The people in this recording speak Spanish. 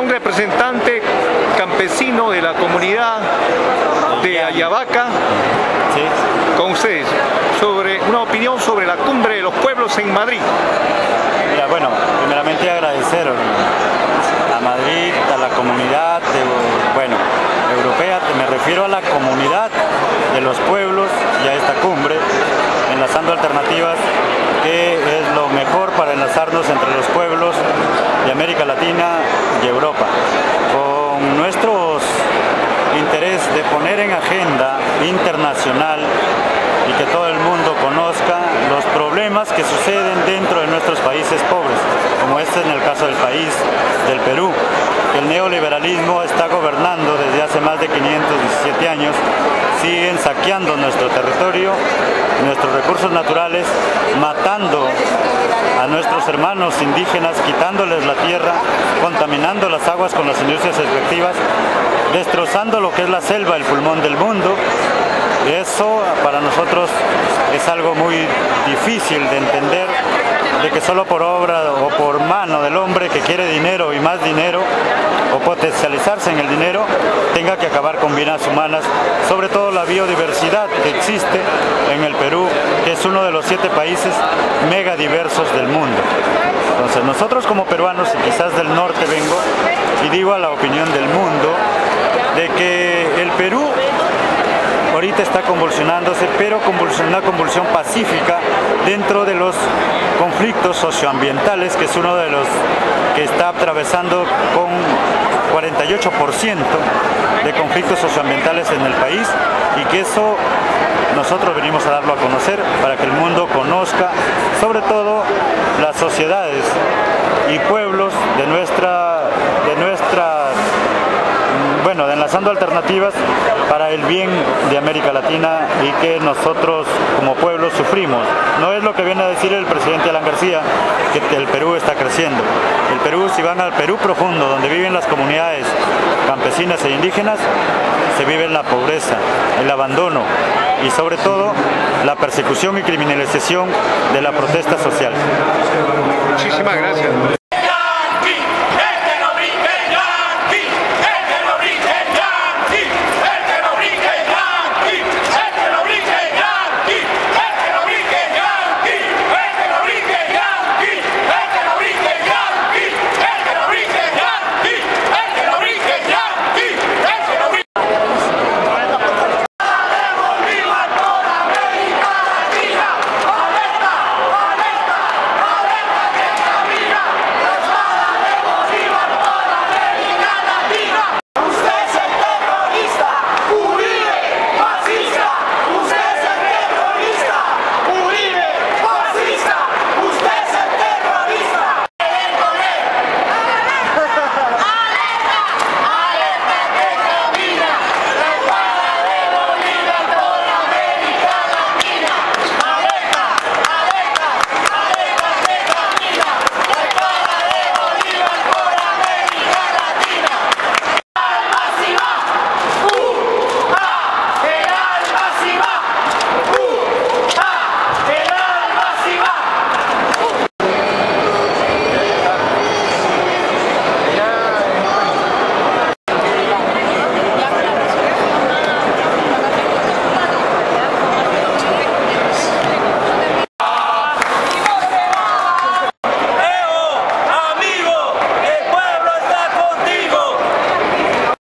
un representante campesino de la comunidad de Ayabaca con ustedes sobre una opinión sobre la Cumbre de los Pueblos en Madrid. Mira, bueno, primeramente agradecer a Madrid, a la comunidad europea, me refiero a la comunidad de los pueblos y a esta cumbre, Enlazando Alternativas, que es lo mejor para enlazarnos entre los pueblos de América Latina y Europa, con nuestro interés de poner en agenda internacional y que todo el mundo conozca los problemas que suceden dentro de nuestros países pobres, como este en el caso del país del Perú, que el neoliberalismo está gobernando desde hace más de 517 años, siguen saqueando nuestro territorio, nuestros recursos naturales, matando a nuestros hermanos indígenas, quitándoles la tierra, contaminando las aguas con las industrias respectivas, destrozando lo que es la selva, el pulmón del mundo. Eso para nosotros es algo muy difícil de entender, de que solo por obra o por mano del hombre que quiere dinero y más dinero, o potencializarse en el dinero, tenga que acabar con vidas humanas, sobre todo la biodiversidad que existe en el Perú, que es uno de los 7 países mega diversos del mundo. Entonces nosotros como peruanos, y quizás del norte vengo, y digo a la opinión del mundo, de que el Perú ahorita está convulsionándose, pero una convulsión pacífica dentro de los conflictos socioambientales, que es uno de los que está atravesando con 48% de conflictos socioambientales en el país, y que eso nosotros venimos a darlo a conocer para que el mundo conozca, sobre todo las sociedades y pueblos de de Enlazando Alternativas, para el bien de América Latina, y que nosotros como pueblo sufrimos. No es lo que viene a decir el presidente Alan García, que el Perú está creciendo. El Perú, si van al Perú profundo, donde viven las comunidades campesinas e indígenas, se vive la pobreza, el abandono y sobre todo la persecución y criminalización de la protesta social. Muchísimas gracias.